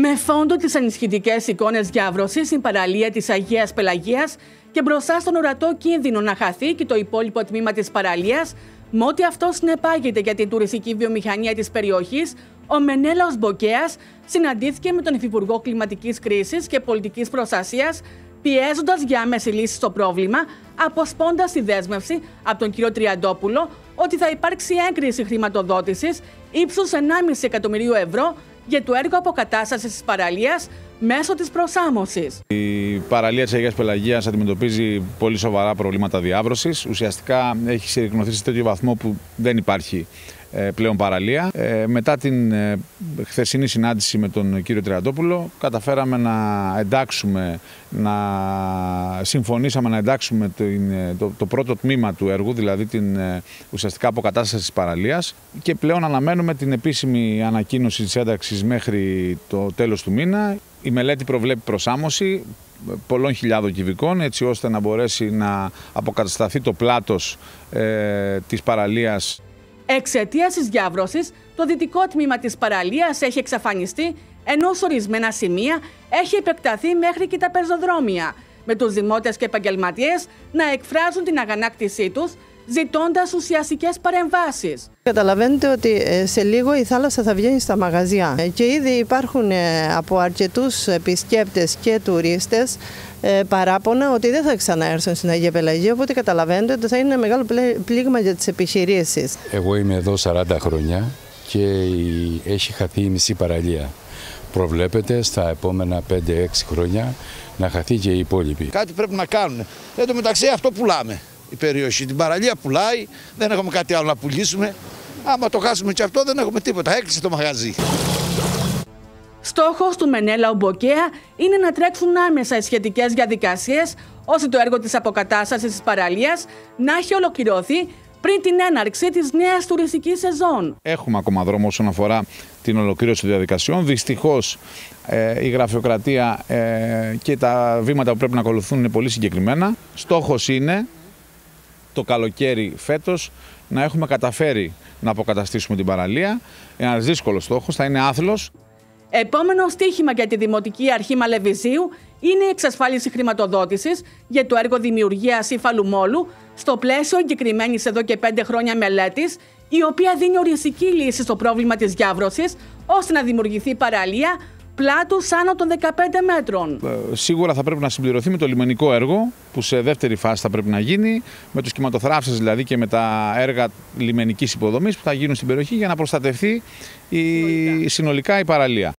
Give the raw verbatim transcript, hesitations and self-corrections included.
Με φόντο τις ανισχυτικές εικόνες διάβρωσης στην παραλία της Αγίας Πελαγίας και μπροστά στον ορατό κίνδυνο να χαθεί και το υπόλοιπο τμήμα της παραλίας, με ό,τι αυτό συνεπάγεται για την τουριστική βιομηχανία της περιοχής, ο Μενέλαος Μποκαίας συναντήθηκε με τον Υφυπουργό Κλιματικής Κρίσης και Πολιτικής Προστασίας, πιέζοντας για άμεση λύση στο πρόβλημα, αποσπώντας τη δέσμευση από τον κύριο Τριαντόπουλο ότι θα υπάρξει έγκριση χρηματοδότησης ύψους ενάμιση εκατομμυρίου ευρώ για το έργο αποκατάστασης της παραλίας μέσω της προσάμωσης. Η παραλία της Αγίας Πελαγίας αντιμετωπίζει πολύ σοβαρά προβλήματα διάβρωσης. Ουσιαστικά έχει συρρυκνωθεί σε τέτοιο βαθμό που δεν υπάρχει πλέον παραλία. Μετά την χθεσινή συνάντηση με τον κύριο Τριαντόπουλο καταφέραμε να εντάξουμε, να συμφωνήσαμε να εντάξουμε το, το πρώτο τμήμα του έργου, δηλαδή την ουσιαστικά αποκατάσταση της παραλίας, και πλέον αναμένουμε την επίσημη ανακοίνωση της ένταξης μέχρι το τέλος του μήνα. Η μελέτη προβλέπει προσάμωση πολλών χιλιάδων κυβικών, έτσι ώστε να μπορέσει να αποκατασταθεί το πλάτος ε, της παραλίας. Εξαιτίας της διάβρωσης, το δυτικό τμήμα της παραλίας έχει εξαφανιστεί, ενώ σε ορισμένα σημεία έχει επεκταθεί μέχρι και τα πεζοδρόμια, με τους δημότες και επαγγελματίες να εκφράζουν την αγανάκτησή τους, ζητώντας ουσιαστικές παρεμβάσεις. Καταλαβαίνετε ότι σε λίγο η θάλασσα θα βγαίνει στα μαγαζιά και ήδη υπάρχουν από αρκετούς επισκέπτες και τουρίστες παράπονα ότι δεν θα ξαναέρθουν στην Αγία Πελαγία, οπότε καταλαβαίνετε ότι θα είναι ένα μεγάλο πλήγμα για τις επιχειρήσεις. Εγώ είμαι εδώ σαράντα χρόνια και έχει χαθεί η μισή παραλία. Προβλέπεται στα επόμενα πέντε έξι χρόνια να χαθεί και η υπόλοιπη. Κάτι πρέπει να κάνουν. Εν τω μεταξύ αυτό πουλάμε. Η περιοχή, την παραλία πουλάει, δεν έχουμε κάτι άλλο να πουλήσουμε. Άμα το χάσουμε και αυτό, δεν έχουμε τίποτα. Έκλεισε το μαγαζί. Στόχος του Μενέλαου Μποκαία είναι να τρέξουν άμεσα οι σχετικές διαδικασίες, ώστε το έργο της αποκατάστασης της παραλίας να έχει ολοκληρωθεί πριν την έναρξη της νέας τουριστικής σεζόν. Έχουμε ακόμα δρόμο όσον αφορά την ολοκλήρωση των διαδικασιών. Δυστυχώς ε, η γραφειοκρατία ε, και τα βήματα που πρέπει να ακολουθούν είναι πολύ συγκεκριμένα. Στόχος είναι το καλοκαίρι φέτος να έχουμε καταφέρει να αποκαταστήσουμε την παραλία. Ένας δύσκολος στόχος, θα είναι άθλος. Επόμενο στοίχημα για τη Δημοτική Αρχή Μαλεβιζίου είναι η εξασφάλιση χρηματοδότησης για το έργο δημιουργίας ύφαλου μόλου στο πλαίσιο εγκεκριμένης εδώ και πέντε χρόνια μελέτης, η οποία δίνει οριστική λύση στο πρόβλημα της διάβρωσης, ώστε να δημιουργηθεί παραλία πλάτους άνω των δεκαπέντε μέτρων. Σίγουρα θα πρέπει να συμπληρωθεί με το λιμενικό έργο, που σε δεύτερη φάση θα πρέπει να γίνει, με τους κυματοθράυσες δηλαδή και με τα έργα λιμενικής υποδομής που θα γίνουν στην περιοχή για να προστατευτεί η... συνολικά η παραλία.